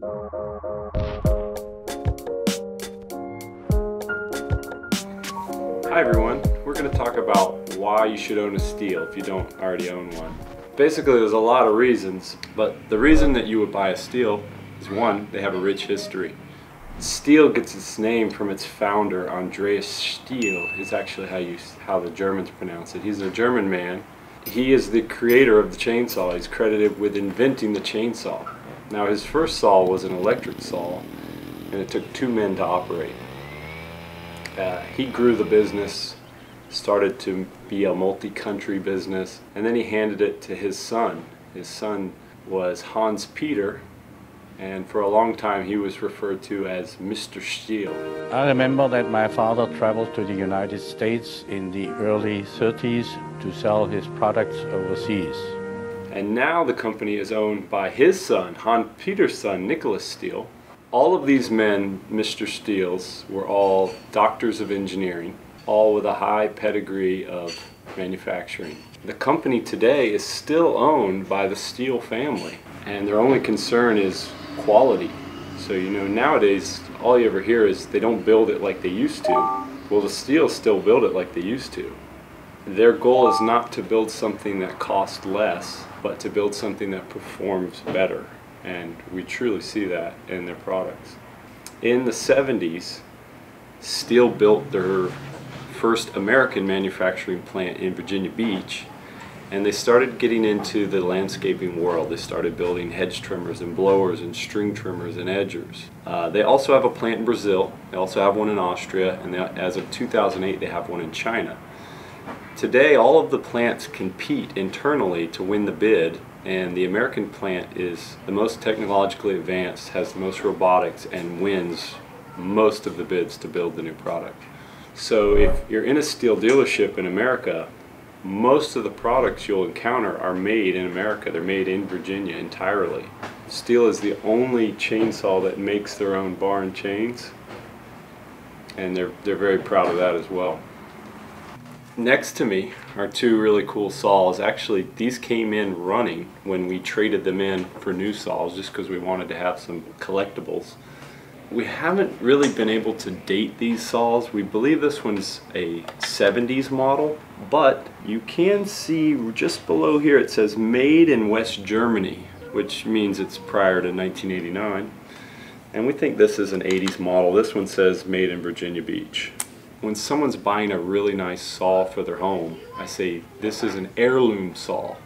Hi everyone, we're going to talk about why you should own a Stihl if you don't already own one. Basically there's a lot of reasons, but the reason that you would buy a Stihl is one, they have a rich history. Stihl gets its name from its founder, Andreas Stihl, is actually how the Germans pronounce it. He's a German man. He is the creator of the chainsaw. He's credited with inventing the chainsaw. Now his first saw was an electric saw, and it took two men to operate. He grew the business, started to be a multi-country business, and then he handed it to his son. His son was Hans Peter, and for a long time he was referred to as Mr. Stihl. I remember that my father traveled to the United States in the early 30s to sell his products overseas. And now the company is owned by his son, Hans Peter's son, Nikolas Stihl. All of these men, Mr. Stihls, were all doctors of engineering, all with a high pedigree of manufacturing. The company today is still owned by the Stihl family, and their only concern is quality. So, you know, nowadays all you ever hear is they don't build it like they used to. Well, the Stihls still build it like they used to. Their goal is not to build something that costs less, but to build something that performs better. And we truly see that in their products. In the 70s, Stihl built their first American manufacturing plant in Virginia Beach, and they started getting into the landscaping world. They started building hedge trimmers and blowers and string trimmers and edgers. They also have a plant in Brazil, they also have one in Austria, and as of 2008 they have one in China. Today all of the plants compete internally to win the bid, and the American plant is the most technologically advanced, has the most robotics, and wins most of the bids to build the new product. So if you're in a Stihl dealership in America, most of the products you'll encounter are made in America. They're made in Virginia entirely. Stihl is the only chainsaw that makes their own barn chains, and they're very proud of that as well. Next to me are two really cool saws. Actually, these came in running when we traded them in for new saws just because we wanted to have some collectibles. We haven't really been able to date these saws. We believe this one's a 70s model, but you can see just below here it says made in West Germany, which means it's prior to 1989. And we think this is an 80s model. This one says made in Virginia Beach. When someone's buying a really nice saw for their home, I say this is an heirloom saw.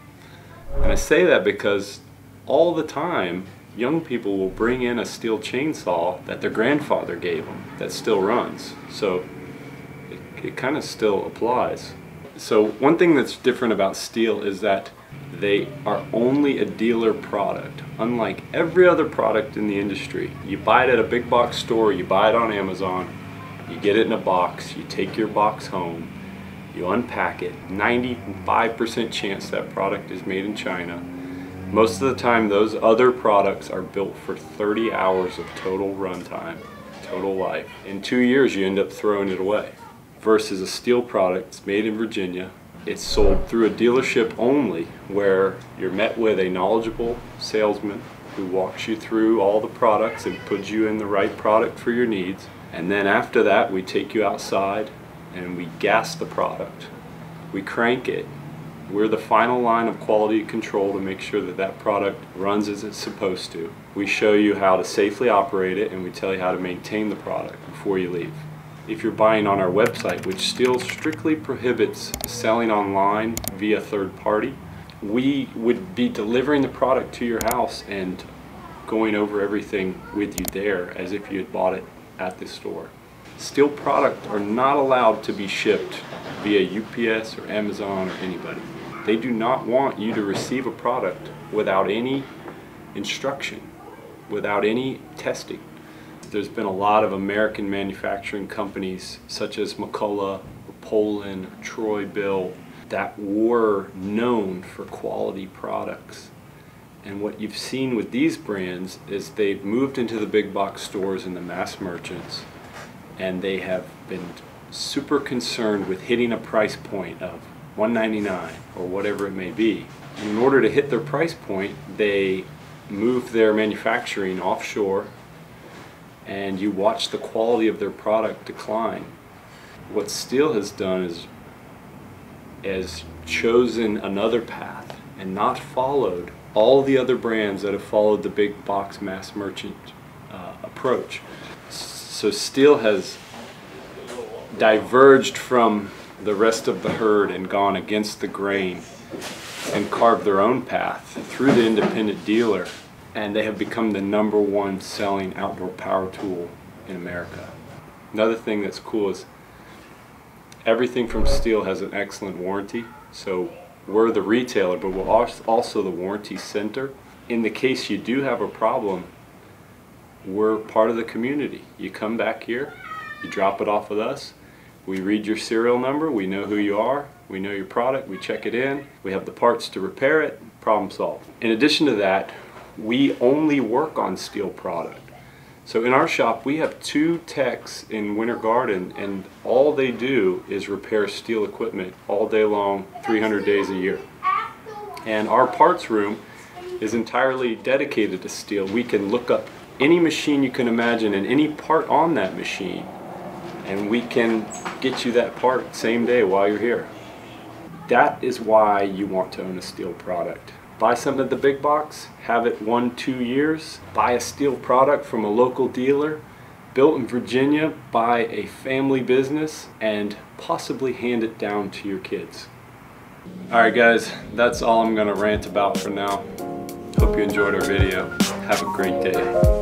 And I say that because all the time young people will bring in a Stihl chainsaw that their grandfather gave them that still runs. So it kind of still applies. So one thing that's different about Stihl is that they are only a dealer product. Unlike every other product in the industry, you buy it at a big box store, you buy it on Amazon, you get it in a box, you take your box home, you unpack it, 95% chance that product is made in China. Most of the time those other products are built for 30 hours of total runtime, total life. In 2 years you end up throwing it away. Versus a Stihl product, it's made in Virginia, it's sold through a dealership only where you're met with a knowledgeable salesman who walks you through all the products and puts you in the right product for your needs. And then after that we take you outside and we gas the product. We crank it. We're the final line of quality control to make sure that that product runs as it's supposed to. We show you how to safely operate it, and we tell you how to maintain the product before you leave. If you're buying on our website, which Stihl strictly prohibits selling online via third party, we would be delivering the product to your house and going over everything with you there as if you had bought it at the store. Stihl products are not allowed to be shipped via UPS or Amazon or anybody. They do not want you to receive a product without any instruction, without any testing. There's been a lot of American manufacturing companies such as McCullough, Poland, Troy-Bilt that were known for quality products. And what you've seen with these brands is they've moved into the big box stores and the mass merchants, and they have been super concerned with hitting a price point of $1.99 or whatever it may be. And in order to hit their price point, they move their manufacturing offshore, and you watch the quality of their product decline. What Stihl has done is chosen another path and not followed all the other brands that have followed the big box mass merchant approach. So Stihl has diverged from the rest of the herd and gone against the grain and carved their own path through the independent dealer, and they have become the #1 selling outdoor power tool in America. Another thing that's cool is everything from Stihl has an excellent warranty, so we're the retailer, but we're also the warranty center. In the case you do have a problem, we're part of the community. You come back here, you drop it off with us, we read your serial number, we know who you are, we know your product, we check it in, we have the parts to repair it, problem solved. In addition to that, we only work on Stihl product. So in our shop we have 2 techs in Winter Garden, and all they do is repair Stihl equipment all day long, 300 days a year. And our parts room is entirely dedicated to Stihl. We can look up any machine you can imagine and any part on that machine, and we can get you that part same day while you're here. That is why you want to own a Stihl product. Buy something at the big box, have it 1-2 years, buy a Stihl product from a local dealer, built in Virginia by a family business, and possibly hand it down to your kids. Alright guys, that's all I'm going to rant about for now. Hope you enjoyed our video. Have a great day.